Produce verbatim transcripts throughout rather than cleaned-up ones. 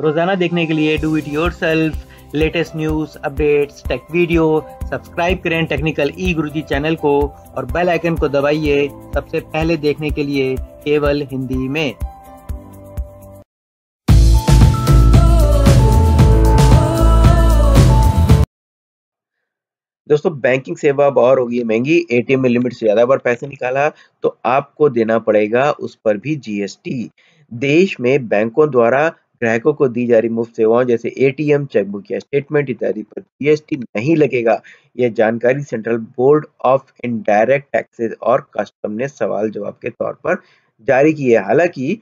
रोजाना देखने के लिए do it yourself, latest news updates, tech video. Subscribe करें टेक्निकल ई गुरुजी चैनल को और बेल आइकन को दबाइए सबसे पहले देखने के लिए केवल हिंदी में। दोस्तों, बैंकिंग सेवा अब और होगी महंगी। एटीएम में लिमिट से ज्यादा बार पैसे निकाला तो आपको देना पड़ेगा उस पर भी जीएसटी। देश में बैंकों द्वारा ग्राहकों को दी जा रही मुफ्त सेवाओं जैसे एटीएम, चेकबुक या स्टेटमेंट इत्यादि पर जीएसटी नहीं लगेगा। यह जानकारी central board of indirect taxes और कस्टम ने सवाल जवाब के तौर पर जारी की है। हालांकि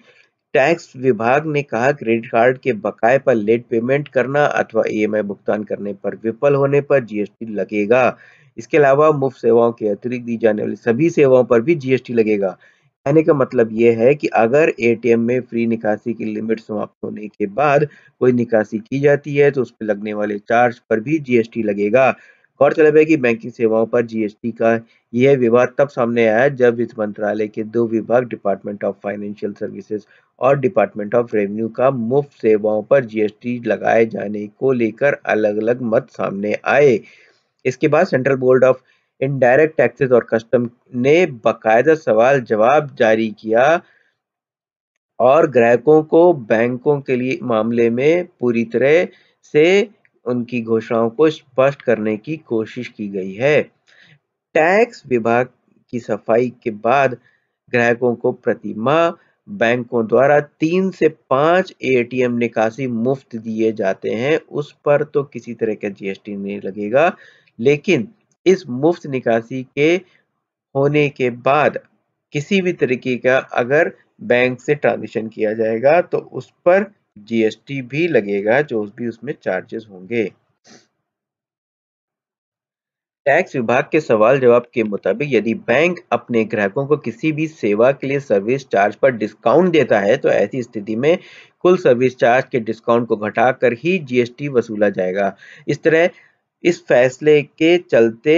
टैक्स विभाग ने कहा, क्रेडिट कार्ड के बकाए पर लेट पेमेंट करना अथवा ईएमआई भुगतान करने पर विफल होने पर जीएसटी लगेगा। इसके अलावा मुफ्त सेवाओं के अतिरिक्त दी जाने वाली सभी सेवाओं पर भी जीएसटी लगेगा। कहने का मतलब यह है कि अगर एटीएम में फ्री निकासी की लिमिट समाप्त होने के बाद कोई निकासी की जाती है तो उस पर लगने वाले चार्ज पर भी जीएसटी लगेगा। गौरतलब है कि बैंकिंग सेवाओं पर जीएसटी का यह विवाद तब सामने आया जब वित्त मंत्रालय के दो विभाग डिपार्टमेंट ऑफ फाइनेंशियल सर्विसेज और डिपार्टमेंट ऑफ रेवेन्यू का मुफ्त सेवाओं पर जीएसटी लगाए जाने को लेकर अलग अलग मत सामने आए। इसके बाद central board of indirect taxes और कस्टम ने बाकायदा सवाल जवाब जारी किया और ग्राहकों को बैंकों के लिए मामले में पूरी तरह से उनकी घोषणाओं को स्पष्ट करने की कोशिश की गई है। टैक्स विभाग की सफाई के बाद ग्राहकों को प्रति माह बैंकों द्वारा तीन से पांच एटीएम निकासी मुफ्त दिए जाते हैं, उस पर तो किसी तरह का जीएसटी नहीं लगेगा। लेकिन इस मुफ्त निकासी के होने के बाद किसी भी तरीके का अगर बैंक से ट्रांजैक्शन किया जाएगा तो उस पर जीएसटी भी लगेगा, जो भी उसमें चार्जेस होंगे। टैक्स विभाग के सवाल जवाब के मुताबिक यदि बैंक अपने ग्राहकों को किसी भी सेवा के लिए सर्विस चार्ज पर डिस्काउंट देता है तो ऐसी स्थिति में कुल सर्विस चार्ज के डिस्काउंट को घटाकर ही जीएसटी वसूला जाएगा। इस तरह इस फैसले के चलते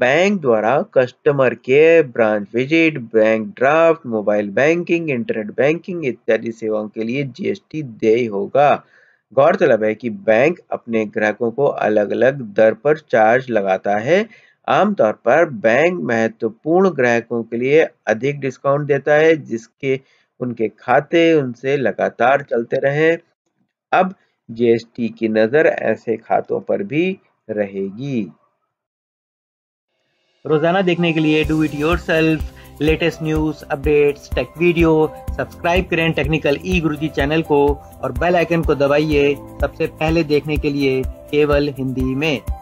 बैंक द्वारा customer care, branch visit, bank draft, mobile banking, internet banking इत्यादि सेवाओं के लिए जीएसटी देय होगा। गौरतलब है कि बैंक अपने ग्राहकों को अलग अलग दर पर चार्ज लगाता है। आमतौर पर बैंक महत्वपूर्ण ग्राहकों के लिए अधिक डिस्काउंट देता है जिसके उनके खाते उनसे लगातार चलते रहें। अब जीएसटी की नजर ऐसे खातों पर भी रहेगी। रोजाना देखने के लिए do it yourself, latest news updates, tech video. Subscribe करें टेक्निकल ई गुरुजी चैनल को और बेल आइकन को दबाइए सबसे पहले देखने के लिए केवल हिंदी में।